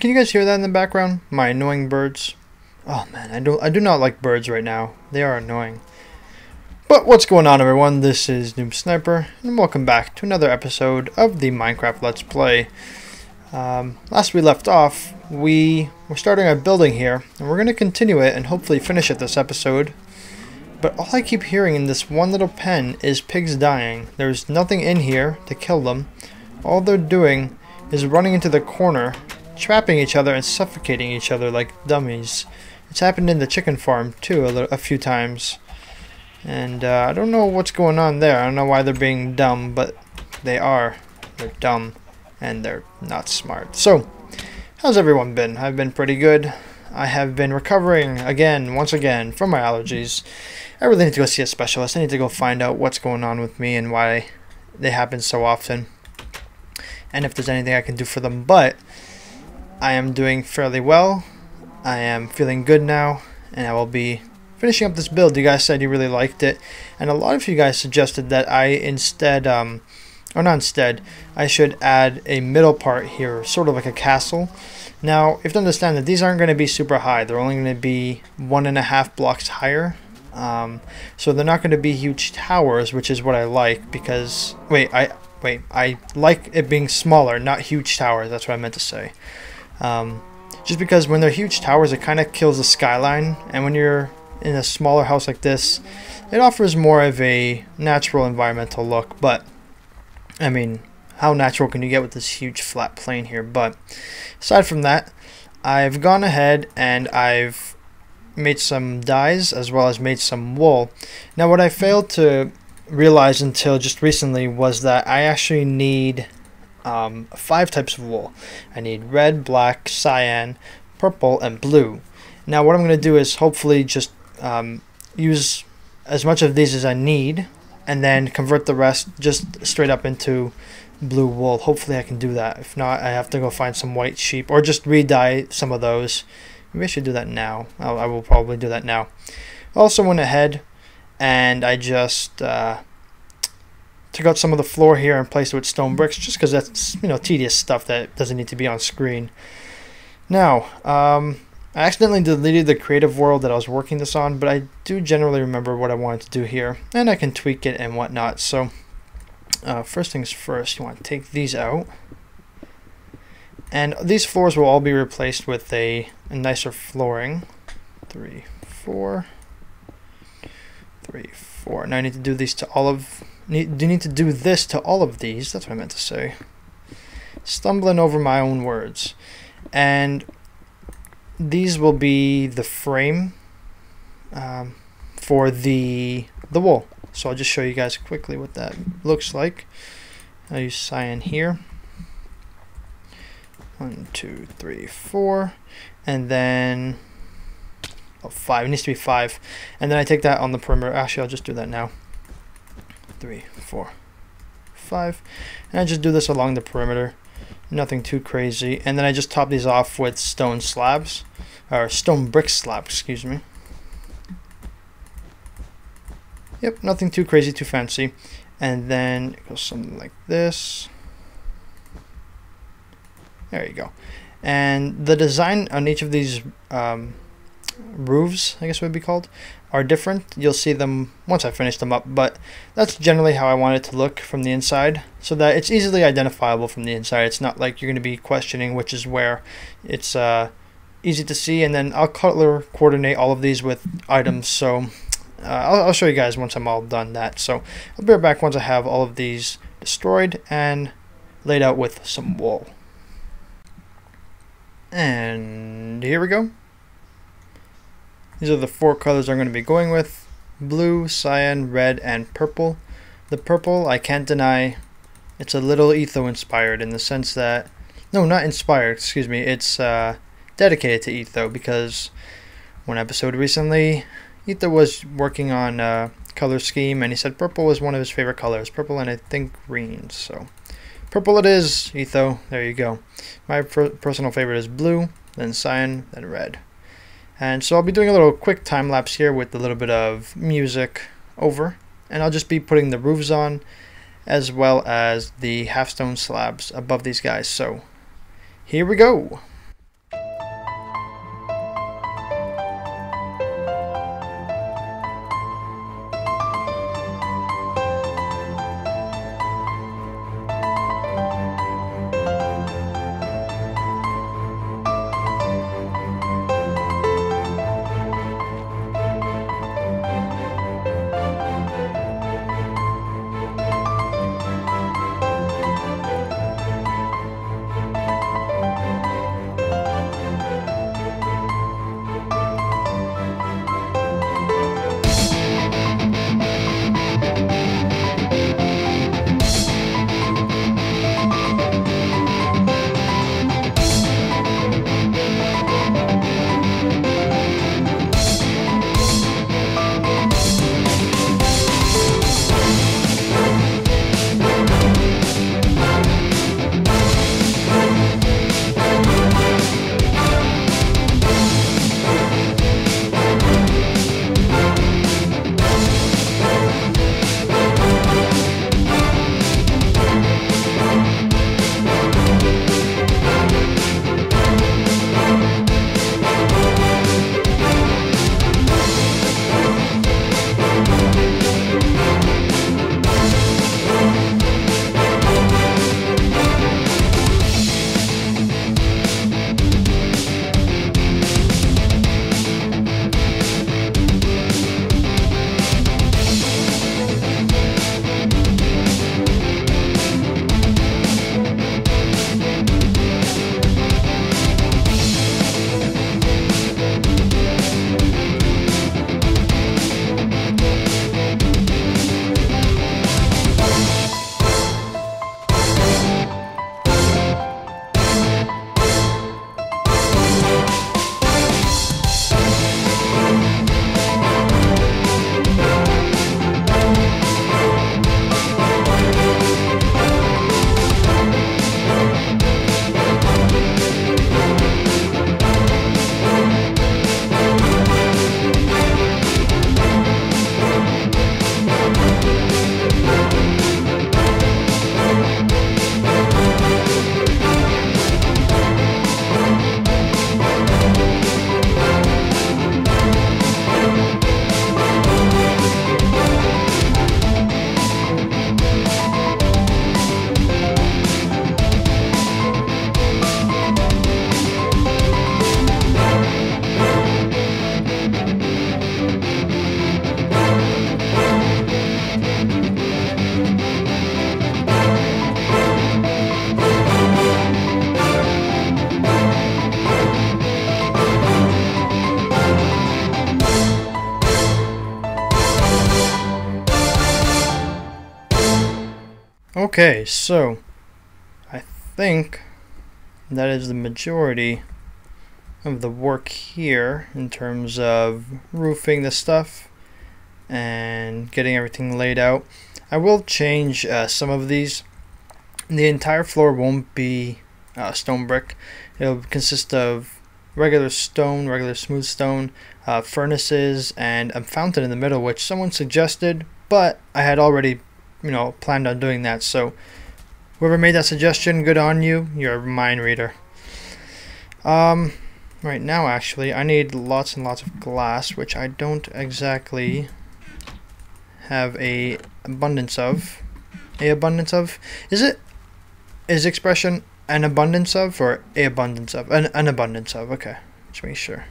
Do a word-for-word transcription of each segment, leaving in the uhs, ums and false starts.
Can you guys hear that in the background? My annoying birds. Oh man, I do, I do not like birds right now. They are annoying. But what's going on, everyone? This is Noob Sniper, and welcome back to another episode of the Minecraft Let's Play. Um, last we left off, we were starting our building here, and we're going to continue it and hopefully finish it this episode. But all I keep hearing in this one little pen is pigs dying. There's nothing in here to kill them. All they're doing is running into the corner, trapping each other and suffocating each other like dummies. It's happened in the chicken farm too a, little, a few times. And uh, I don't know what's going on there. I don't know why they're being dumb, but they are. They're dumb and they're not smart. So, how's everyone been? I've been pretty good. I have been recovering again, once again, from my allergies. I really need to go see a specialist. I need to go find out what's going on with me and why they happen so often, and if there's anything I can do for them. But I am doing fairly well. I am feeling good now, and I will be finishing up this build. You guys said you really liked it, and a lot of you guys suggested that I instead, um, or not instead, I should add a middle part here, sort of like a castle. Now, you have to understand that these aren't going to be super high. They're only going to be one and a half blocks higher. Um, so they're not going to be huge towers, which is what I like, because, wait, I, wait, I like it being smaller, not huge towers. That's what I meant to say. Um, just because when they're huge towers, it kind of kills the skyline, and when you're in a smaller house like this, it offers more of a natural environmental look. But I mean, how natural can you get with this huge flat plane here? But aside from that, I've gone ahead and I've made some dyes as well as made some wool. Now, what I failed to realize until just recently was that I actually need um, five types of wool. I need red, black, cyan, purple, and blue. Now, what I'm going to do is hopefully just um, use as much of these as I need, and then convert the rest just straight up into blue wool. Hopefully I can do that. If not, I have to go find some white sheep, or just re-dye some of those. Maybe I should do that now. I'll, I will probably do that now. I also went ahead and I just uh, took out some of the floor here and placed it with stone bricks, just because that's, you know, tedious stuff that doesn't need to be on screen. Now, um, I accidentally deleted the creative world that I was working this on, but I do generally remember what I wanted to do here, and I can tweak it and whatnot. So uh, first things first, you want to take these out, and these floors will all be replaced with a, a nicer flooring. Three, four, three, four. Now I need to do these to all of. Need, do you need to do this to all of these? That's what I meant to say. Stumbling over my own words, and these will be the frame um, for the the wool. So I'll just show you guys quickly what that looks like. I'll use cyan here. One, two, three, four, and then oh, five. It needs to be five. And then I take that on the perimeter. Actually, I'll just do that now. Three, four, five. And I just do this along the perimeter. Nothing too crazy. And then I just top these off with stone slabs, or stone brick slabs, excuse me. Yep, nothing too crazy, too fancy. And then it goes something like this. There you go. And the design on each of these um, roofs, I guess it would be called, are different. You'll see them once I finish them up, but that's generally how I want it to look from the inside, so that it's easily identifiable from the inside. It's not like you're going to be questioning which is where. It's uh, easy to see. And then I'll color coordinate all of these with items, so uh, I'll, I'll show you guys once I'm all done that. So I'll be right back once I have all of these destroyed and laid out with some wool. And here we go. These are the four colors I'm going to be going with: blue, cyan, red, and purple. The purple, I can't deny, it's a little Etho inspired, in the sense that, no, not inspired, excuse me, it's uh, dedicated to Etho, because one episode recently, Etho was working on a color scheme, and he said purple was one of his favorite colors, purple and I think green, so purple it is, Etho, there you go. My per personal favorite is blue, then cyan, then red. And so I'll be doing a little quick time lapse here with a little bit of music over, and I'll just be putting the roofs on as well as the half stone slabs above these guys. So here we go. Okay, so I think that is the majority of the work here in terms of roofing the stuff and getting everything laid out. I will change uh, some of these. The entire floor won't be uh, stone brick. It'll consist of regular stone, regular smooth stone, uh, furnaces, and a fountain in the middle, which someone suggested, but I had already, you know, planned on doing that. So whoever made that suggestion, good on you. You're a mind reader. Um, right now, actually, I need lots and lots of glass, which I don't exactly have a abundance of. A abundance of? Is it? Is expression an abundance of or a abundance of? An, an abundance of. Okay. Let's make sure.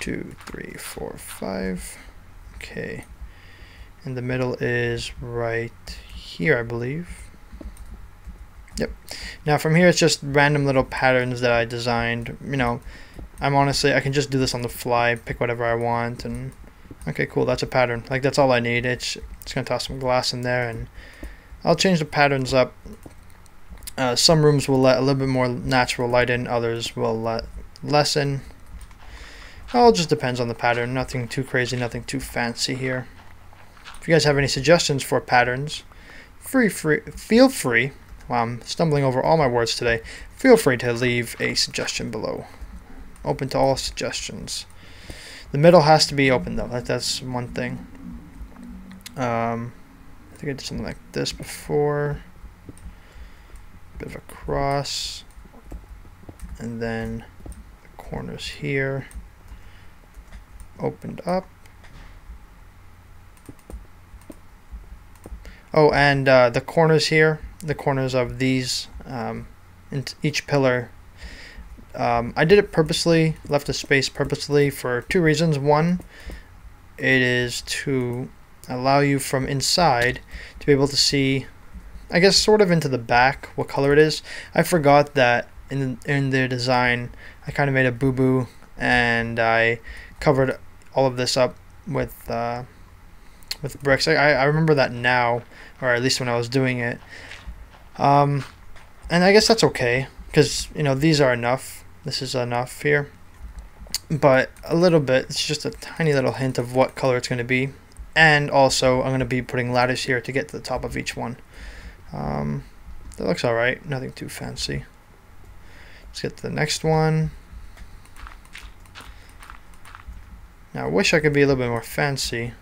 Two, three, four, five. Okay. And the middle is right here, I believe. Yep. Now from here, it's just random little patterns that I designed. You know, I'm honestly, I can just do this on the fly, pick whatever I want, and okay, cool, that's a pattern. Like, that's all I need. It's, it's going to toss some glass in there, and I'll change the patterns up. Uh, some rooms will let a little bit more natural light in, others will let less in. All just depends on the pattern. Nothing too crazy, nothing too fancy here. If you guys have any suggestions for patterns, free, free, feel free. Wow, I'm stumbling over all my words today. Feel free to leave a suggestion below. Open to all suggestions. The middle has to be open, though. That, that's one thing. Um, I think I did something like this before. Bit of a cross. And then the corners here. Opened up. Oh, and uh, the corners here. The corners of these, um, into each pillar. Um, I did it purposely, left a space purposely for two reasons. One, it is to allow you from inside to be able to see, I guess, sort of into the back what color it is. I forgot that in, in their design, I kind of made a boo-boo and I covered all of this up with uh, with bricks. I, I remember that now, or at least when I was doing it. Um, and I guess that's okay, because, you know, these are enough. This is enough here, but a little bit, it's just a tiny little hint of what color it's going to be. And also, I'm going to be putting ladders here to get to the top of each one. Um, that looks alright, nothing too fancy. Let's get to the next one. Now, I wish I could be a little bit more fancy,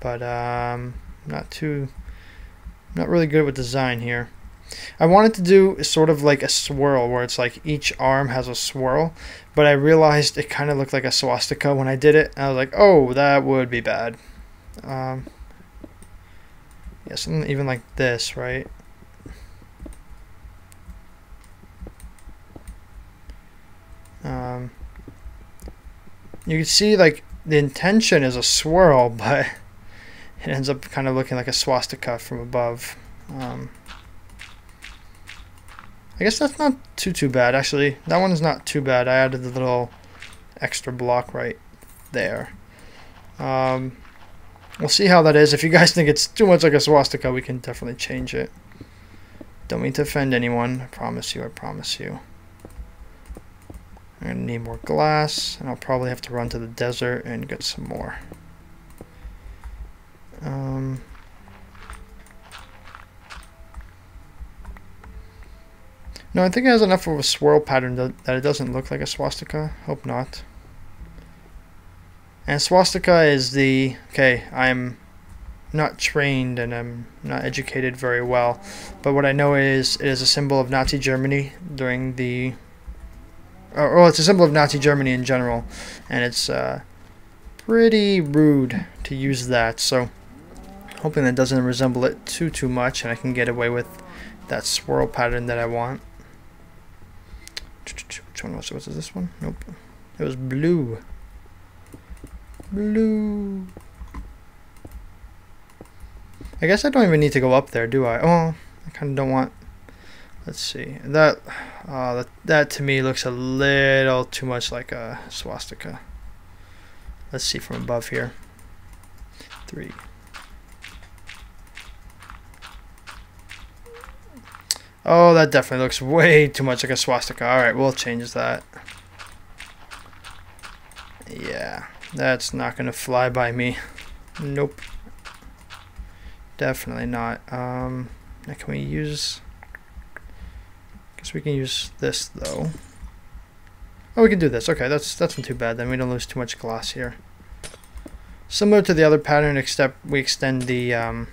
but um, not too, not really good with design here. I wanted to do sort of like a swirl where it's like each arm has a swirl, but I realized it kind of looked like a swastika when I did it, and I was like, oh, that would be bad. Um, yeah, something even like this, right? Um, you can see like the intention is a swirl, but it ends up kind of looking like a swastika from above. Um, I guess that's not too too bad, actually. That one is not too bad. I added the little extra block right there. Um, we'll see how that is. If you guys think it's too much like a swastika, we can definitely change it. Don't mean to offend anyone. I promise you, I promise you. I'm gonna need more glass, and I'll probably have to run to the desert and get some more. Um... No, I think it has enough of a swirl pattern that, that it doesn't look like a swastika. Hope not. And swastika is the... Okay, I'm not trained and I'm not educated very well, but what I know is it is a symbol of Nazi Germany during the... Or, well, it's a symbol of Nazi Germany in general, and it's uh, pretty rude to use that, so hoping that doesn't resemble it too, too much and I can get away with that swirl pattern that I want. Which one was it? Was it this one? Nope. It was blue. Blue. I guess I don't even need to go up there, do I? Oh, I kind of don't want... Let's see. That, uh, that, that to me looks a little too much like a swastika. Let's see from above here. Three. Oh, that definitely looks way too much like a swastika. Alright, we'll change that. Yeah, that's not gonna fly by me. Nope. Definitely not. Um, now can we use... I guess we can use this, though. Oh, we can do this. Okay, that's, that's not too bad then. We don't lose too much gloss here. Similar to the other pattern, except we extend the... Um,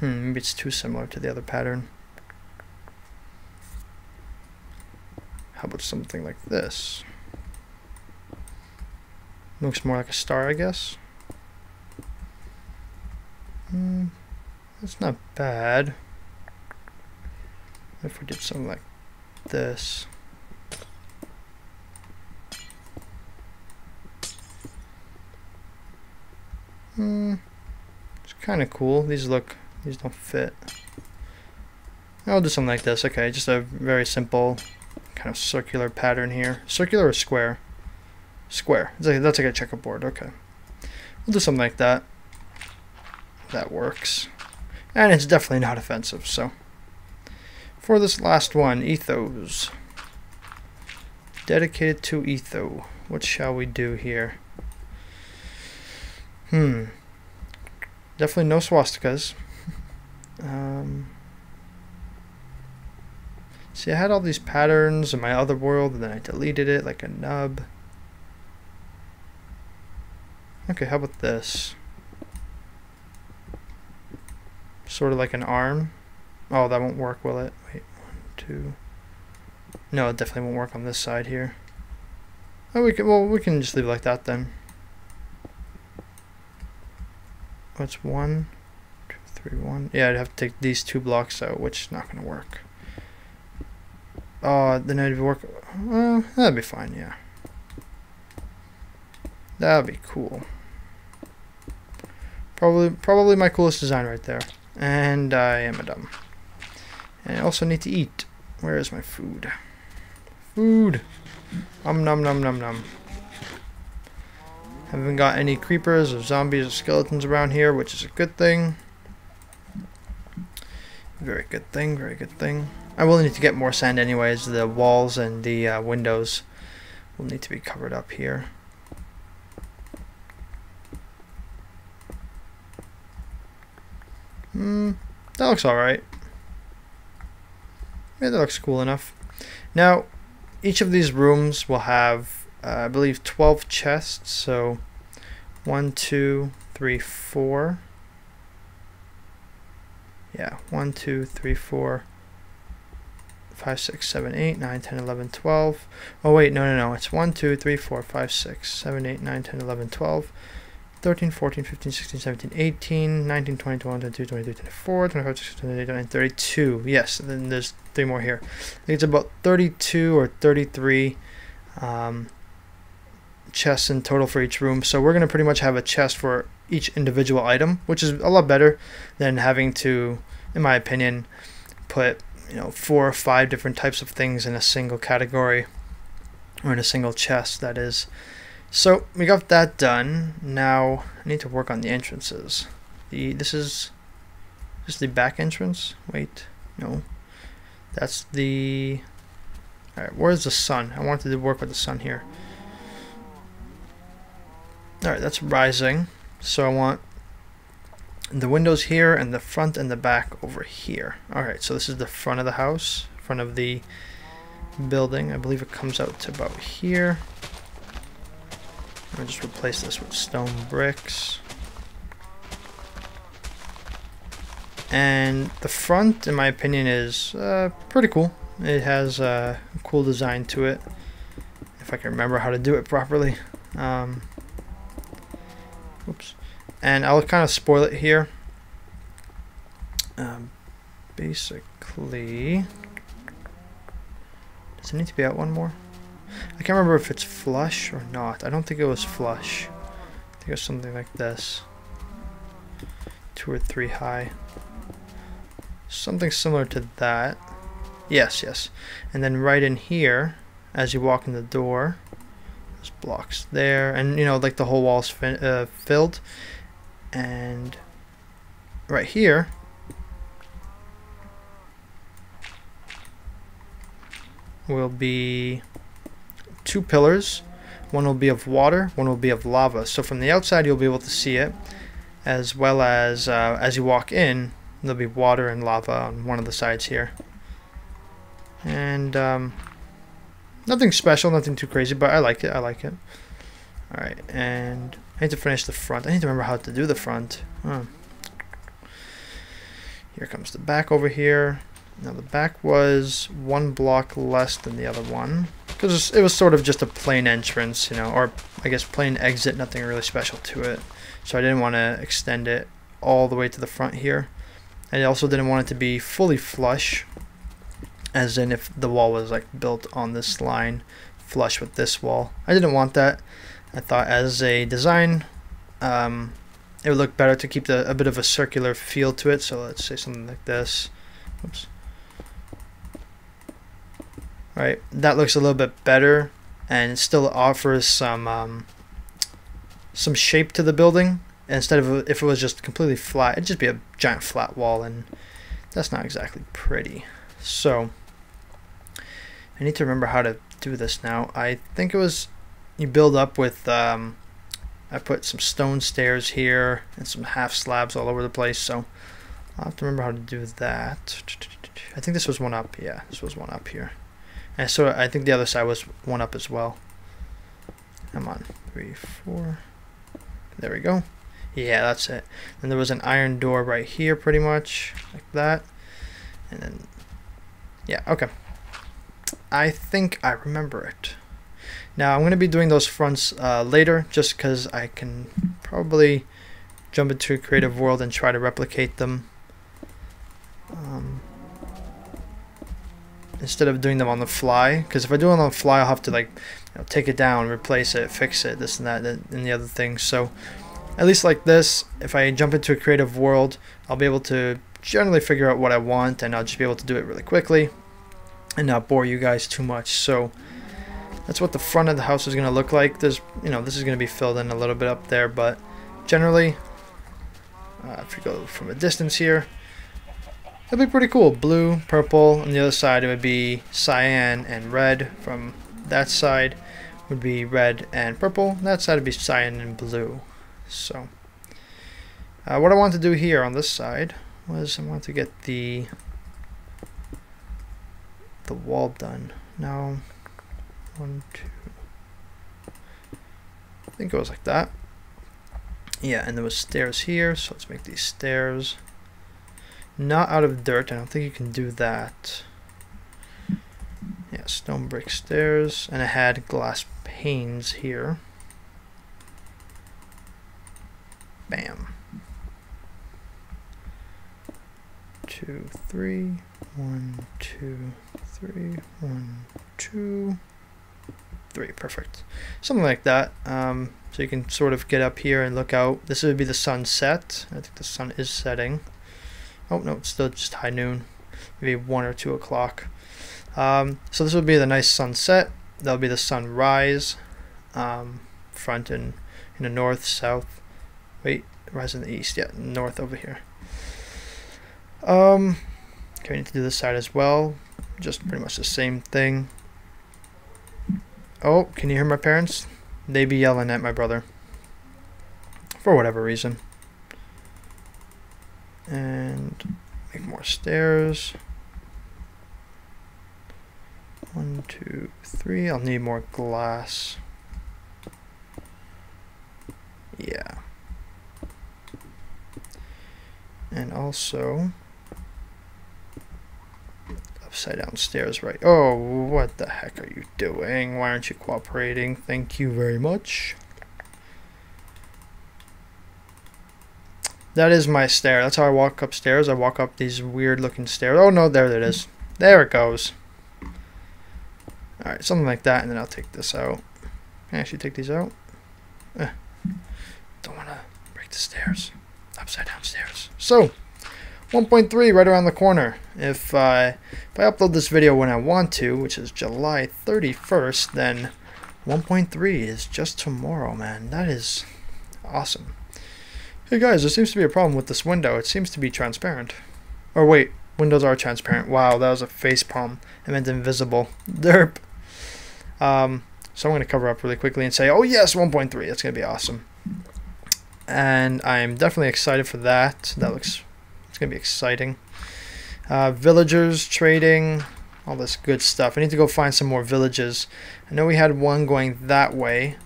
Hmm, maybe it's too similar to the other pattern. How about something like this? Looks more like a star, I guess. Hmm, that's not bad. If we did something like this. Hmm, it's kind of cool. These look... These don't fit. I'll do something like this. Okay, just a very simple kind of circular pattern here. Circular or square? Square. It's like, that's like a checkerboard. Okay. We'll do something like that. That works. And it's definitely not offensive, so. For this last one, ethos. Dedicated to Etho. What shall we do here? Hmm. Definitely no swastikas. Um, see, I had all these patterns in my other world, and then I deleted it like a nub. Okay, how about this? Sort of like an arm. Oh, that won't work, will it? Wait, one, two. No, it definitely won't work on this side here. Oh, we can. Well, we can just leave it like that then. What's one? One. Yeah, I'd have to take these two blocks out, which is not going to work. Oh, then it'd work. Well, that'd be fine, yeah. That'd be cool. Probably, probably my coolest design right there. And I am a dumb. And I also need to eat. Where is my food? Food. Um, nom nom nom nom. Haven't got any creepers or zombies or skeletons around here, which is a good thing. Very good thing, very good thing. I will need to get more sand anyways. The walls and the uh, windows will need to be covered up here. Hmm, that looks alright. Yeah, that looks cool enough. Now, each of these rooms will have, uh, I believe, twelve chests. So, one, two, three, four... Yeah, one, two, three, four, five, six, seven, eight, nine, ten, eleven, twelve. Oh, wait, no, no, no. It's one, two, three, four, five, six, seven, eight, nine, ten, eleven, twelve, thirteen, fourteen, fifteen, sixteen, seventeen, eighteen, nineteen, twenty, twenty-one, twenty-two, twenty-three, twenty-four, twenty-five, twenty-six, twenty-seven, twenty-eight, twenty-nine, thirty-two. Yes, and then there's three more here. I think it's about thirty-two or thirty-three um, chests in total for each room. So we're going to pretty much have a chest for each individual item, which is a lot better than having to, in my opinion, put, you know, four or five different types of things in a single category or in a single chest, that is. So we got that done. Now I need to work on the entrances. The this is just the back entrance. Wait, no, that's the... all right, where's the sun? I wanted to work with the sun here. All right, that's rising. So I want the windows here and the front and the back over here. Alright, so this is the front of the house, front of the building. I believe it comes out to about here. I'll just replace this with stone bricks. And the front, in my opinion, is uh, pretty cool. It has a cool design to it, if I can remember how to do it properly. Um, Oops, and I'll kind of spoil it here. Um, basically, does it need to be out one more? I can't remember if it's flush or not. I don't think it was flush. I think it was something like this, two or three high, something similar to that. Yes, yes. And then right in here, as you walk in the door. Blocks there, and you know, like the whole wall's fin uh, filled, and right here will be two pillars. One will be of water, one will be of lava. So from the outside you'll be able to see it, as well as uh, as you walk in, there'll be water and lava on one of the sides here. And um, nothing special, nothing too crazy, but I like it, I like it. Alright, and I need to finish the front. I need to remember how to do the front. Oh. Here comes the back over here. Now the back was one block less than the other one, because it was sort of just a plain entrance, you know, or I guess plain exit, nothing really special to it. So I didn't want to extend it all the way to the front here. I also didn't want it to be fully flush, as in if the wall was like built on this line flush with this wall. I didn't want that. I thought as a design, um, it would look better to keep the, a bit of a circular feel to it. So let's say something like this. Oops. All right, that looks a little bit better, and it still offers some um, some shape to the building. Instead of if it was just completely flat, it'd just be a giant flat wall, and that's not exactly pretty. So I need to remember how to do this now. I think it was you build up with. Um, I put some stone stairs here and some half slabs all over the place. So I'll have to remember how to do that. I think this was one up. Yeah, this was one up here. And so I think the other side was one up as well. Come on, three, four. There we go. Yeah, that's it. And there was an iron door right here, pretty much like that. And then, yeah, okay. I think I remember it. Now I'm going to be doing those fronts uh, later, just because I can probably jump into a creative world and try to replicate them. Um, instead of doing them on the fly, because if I do it on the fly, I'll have to like you know, take it down, replace it, fix it, this and that, and the other things. So at least like this, if I jump into a creative world, I'll be able to generally figure out what I want, and I'll just be able to do it really quickly and not bore you guys too much. So that's what the front of the house is going to look like. There's, you know, this is going to be filled in a little bit up there, but generally, uh, if you go from a distance here, it'll be pretty cool. Blue, purple. On the other side, it would be cyan and red. From that side, would be red and purple. That side would be cyan and blue. So, uh, what I want to do here on this side was I want to get the the wall done. Now. One, two, I think it was like that. Yeah, and there was stairs here, so let's make these stairs. Not out of dirt, I don't think you can do that. Yeah, stone brick stairs, and I had glass panes here. Bam. Two, three, one, two, three, one, two. Three, perfect, something like that. Um, so you can sort of get up here and look out. This would be the sunset. I think the sun is setting. Oh no, it's still just high noon, maybe one or two o'clock. Um, so this would be the nice sunset. That'll be the sunrise. Um, front and in the north, south. Wait, rise in the east. Yeah, north over here. Um, okay, we need to do this side as well. Just pretty much the same thing. Oh, can you hear my parents? They be yelling at my brother for whatever reason. And make more stairs. One, two, three. I'll need more glass. Yeah. And also upside down stairs, right? Oh, what the heck are you doing? Why aren't you cooperating? Thank you very much. That is my stair. That's how I walk upstairs. I walk up these weird looking stairs. Oh no, there it is. There it goes. Alright, something like that, and then I'll take this out. Can I actually take these out? Eh. Don't want to break the stairs. Upside down stairs. So one point three right around the corner. If, uh, if I upload this video when I want to, which is July thirty-first, then one point three is just tomorrow, man. That is awesome. Hey guys, there seems to be a problem with this window. It seems to be transparent. Or wait, Windows are transparent. Wow, that was a face palm. I meant invisible. Derp. Um, so I'm going to cover up really quickly and say, oh yes, one point three. That's going to be awesome. And I'm definitely excited for that. That looks, it's going to be exciting. Uh, villagers, trading, all this good stuff. I need to go find some more villages. I know we had one going that way,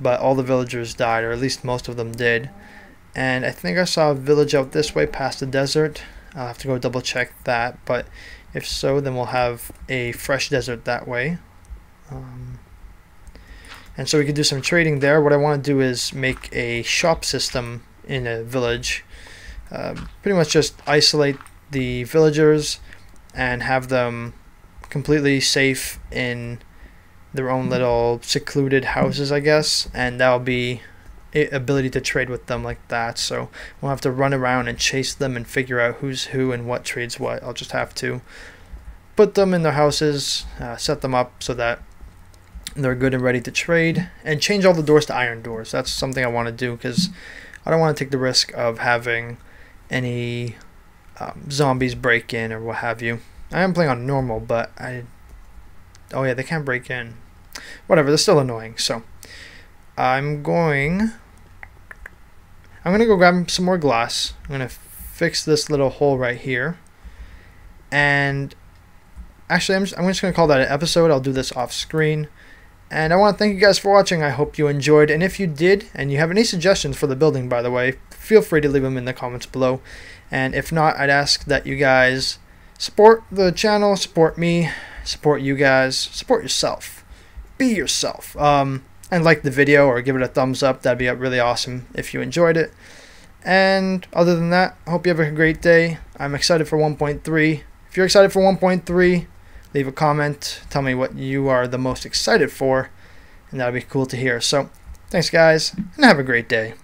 but all the villagers died, or at least most of them did. And I think I saw a village out this way past the desert. I'll have to go double check that, but if so, then we'll have a fresh desert that way. Um, and so we could do some trading there. What I want to do is make a shop system in a village. Uh, pretty much just isolate the villagers and have them completely safe in their own little secluded houses, I guess, and that'll be ability to trade with them like that. So we'll have to run around and chase them and figure out who's who and what trades what. I'll just have to put them in their houses, uh, set them up so that they're good and ready to trade, and change all the doors to iron doors. That's something I want to do, because I don't want to take the risk of having any um, zombies break in or what have you. I am playing on normal, but I oh yeah, they can't break in, whatever, they're still annoying. So I'm going I'm going to go grab some more glass. I'm going to fix this little hole right here. And actually, I'm just, I'm just going to call that an episode. I'll do this off screen. And I want to thank you guys for watching. I hope you enjoyed. And if you did, and you have any suggestions for the building, by the way, feel free to leave them in the comments below. And if not, I'd ask that you guys support the channel, support me, support you guys, support yourself. Be yourself. Um... and like the video or give it a thumbs up. That'd be really awesome if you enjoyed it. And other than that, I hope you have a great day. I'm excited for one point three. If you're excited for one point three, leave a comment. Tell me what you are the most excited for, and that'd be cool to hear. So thanks guys, and have a great day.